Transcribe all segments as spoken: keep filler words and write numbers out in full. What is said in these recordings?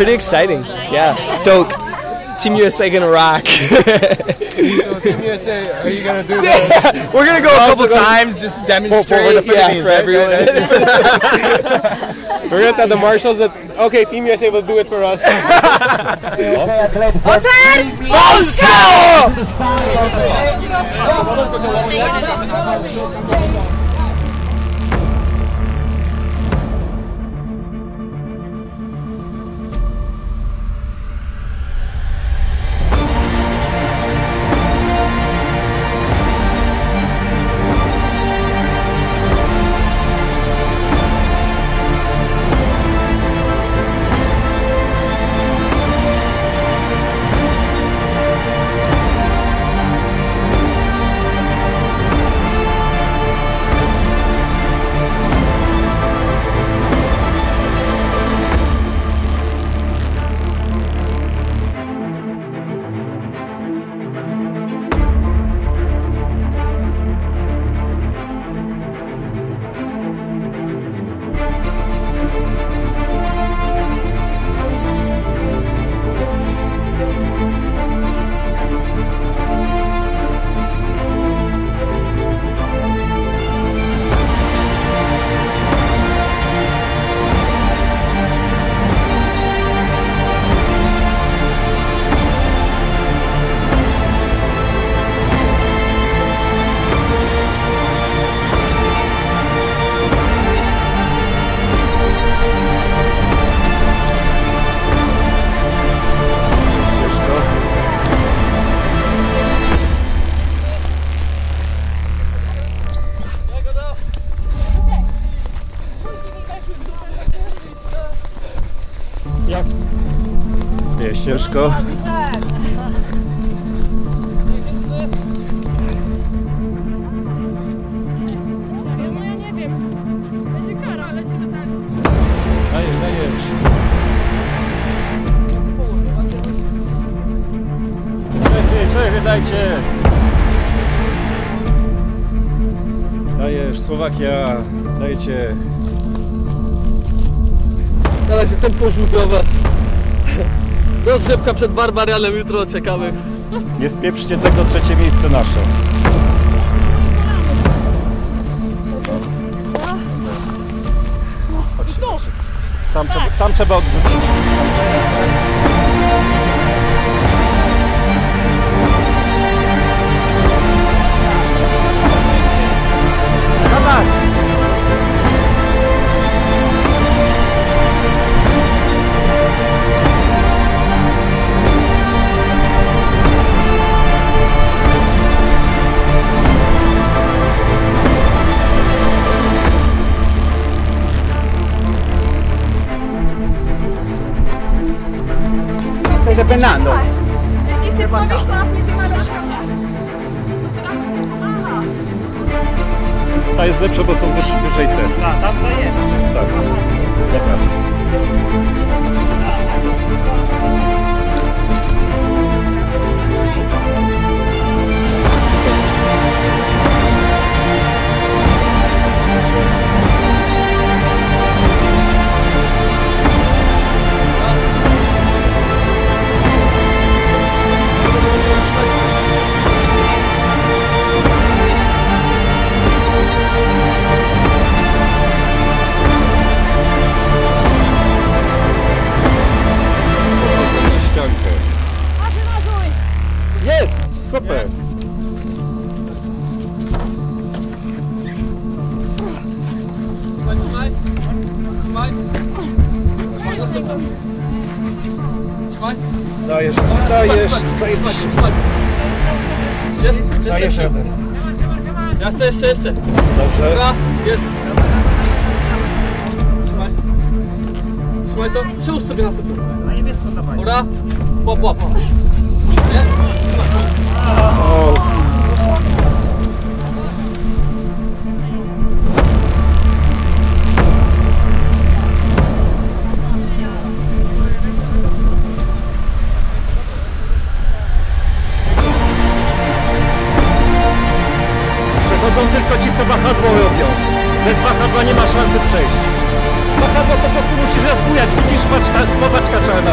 pretty exciting. Yeah, stoked. Team U S A gonna rock. So Team U S A, are you gonna do that? We're gonna go we're a couple times, just demonstrate for, for yeah, for everyone. We're gonna tell the marshals that okay, Team U S A will do it for us. Let's go! Jest ciężko. No ja nie wiem. Będzie kara, ale ci tak. Dajesz, dajesz. Czekaj, czekaj, dajcie. Dajesz, Słowakia, dajcie. Teraz się tempo żółtowe. Rozrzewka przed Barbarianem, jutro ciekawych. Nie spieprzcie tego, trzecie miejsce nasze. Tam, tam trzeba odrzucić. Pennando. Jetzt gehst du voll geschlafen mit dem Alaska. Ta jest lepsza, bo są wyżej, wyżej te. A, tam to jest. Tak. Lepiej. Super! Trzymaj! Trzymaj! Trzymaj! Dajesz! Dajesz! Dajesz! Jeden! Jeszcze, jeszcze, jeszcze! Dobrze! Dobra! Jest! Trzymaj! Trzymaj to! Przełóż sobie na sobie! Na niebiesko dawaj! Dobra! Łap, łap, łap! Jest! Oh. Przechodzą tylko ci, co wahadło robią. Bez wahadła nie ma szansy przejść. teraz po prostu musisz nas bujać, widzisz, patrz ta słowaczka czarna.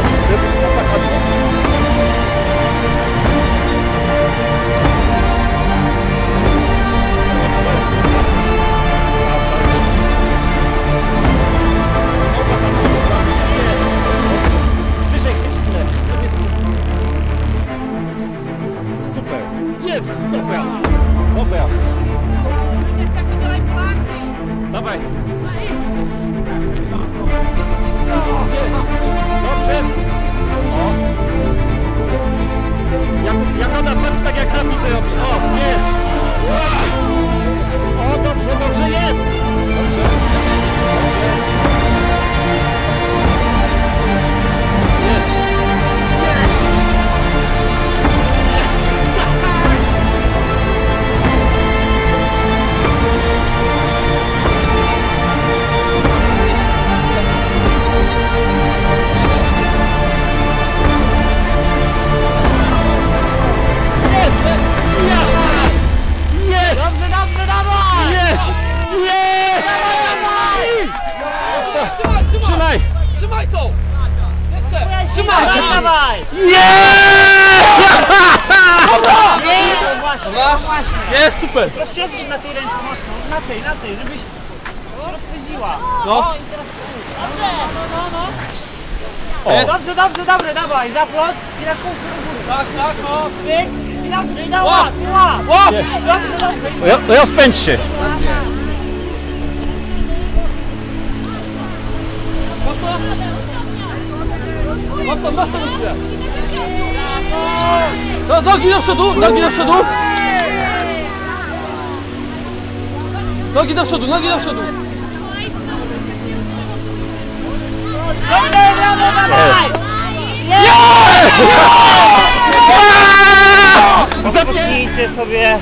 Super, jest, dobra, dobra. Dawaj. Dobrze. O. Jak, jak ona patrz, tak jak nami to robi. O, jest. O, dobrze, dobrze, jest. Dobrze. Trzymaj to! Jeszcze! Trzymaj! Dawaj! Jeeeeeee! Jest super! Rozciągnij na tej ręce mocno, na tej, na tej, żebyś się rozpędziła. Co? Dobrze, dobrze, dobrze, dawaj, zaplot i na kółko do góry. Tak, tak, o! Pyk i dobrze, i na łap, i łap! Łap! Dobrze, dobrze! Rozpędź się! Mocno, mocno rozbija. No, nogi do przodu, nogi do przodu. Nogi do przodu, nogi do przodu. Dawaj, dawaj, dawaj! Jeeeeeee! Zapuśnijcie sobie.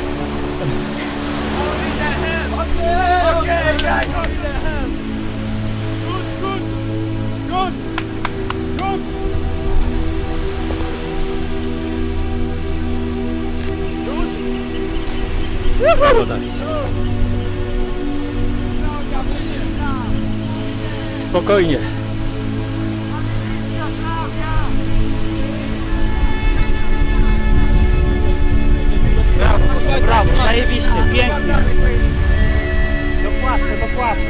Spokojnie. Brawo, zajebiście, pięknie. Dokładnie, dokładnie.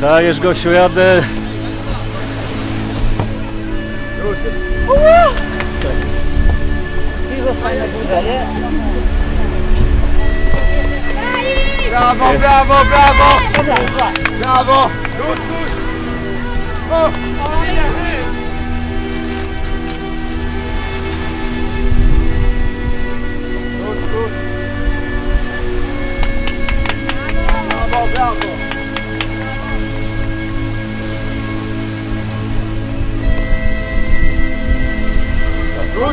Dajesz, Gosiu, jadę. Dużo fajna góra, nie? Brawo, brawo, brawo! Brawo! Brawo, brawo! Good. Go, go.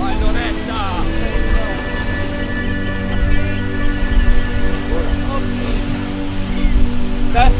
Waldoretta! Tak?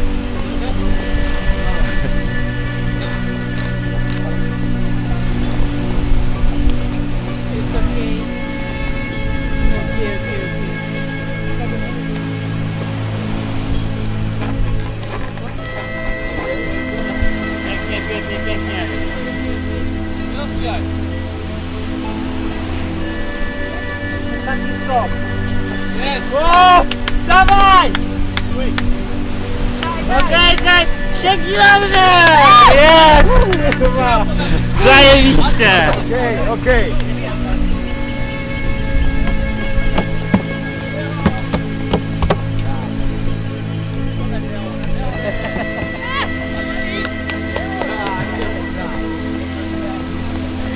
Zajebiście! Okej, okay, okej! Okay.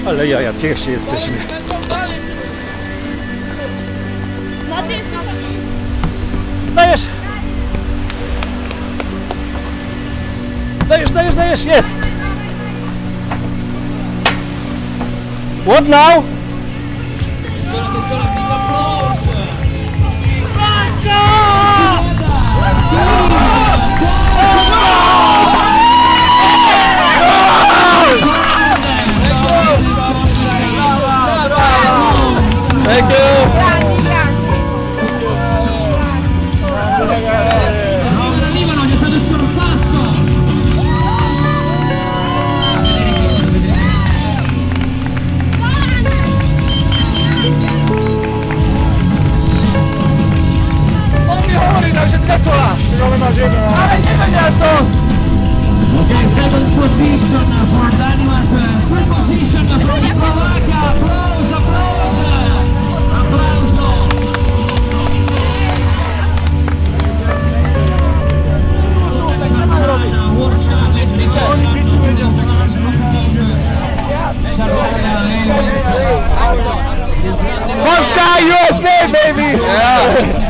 Ale jaja, pierwsi jesteśmy. Dajesz! Dajesz, dajesz, dajesz, jest! What now? Thank you. Okay, second position for Denmark, third position for Slovakia. Applause, applause, applause. Moscow, U S A, baby. Yeah.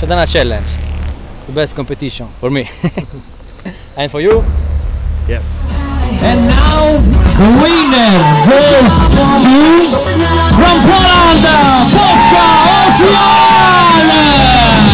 Shadana challenge, the best competition for me and for you. Yeah. And now the winner goes to from Poland, Polska Ocean.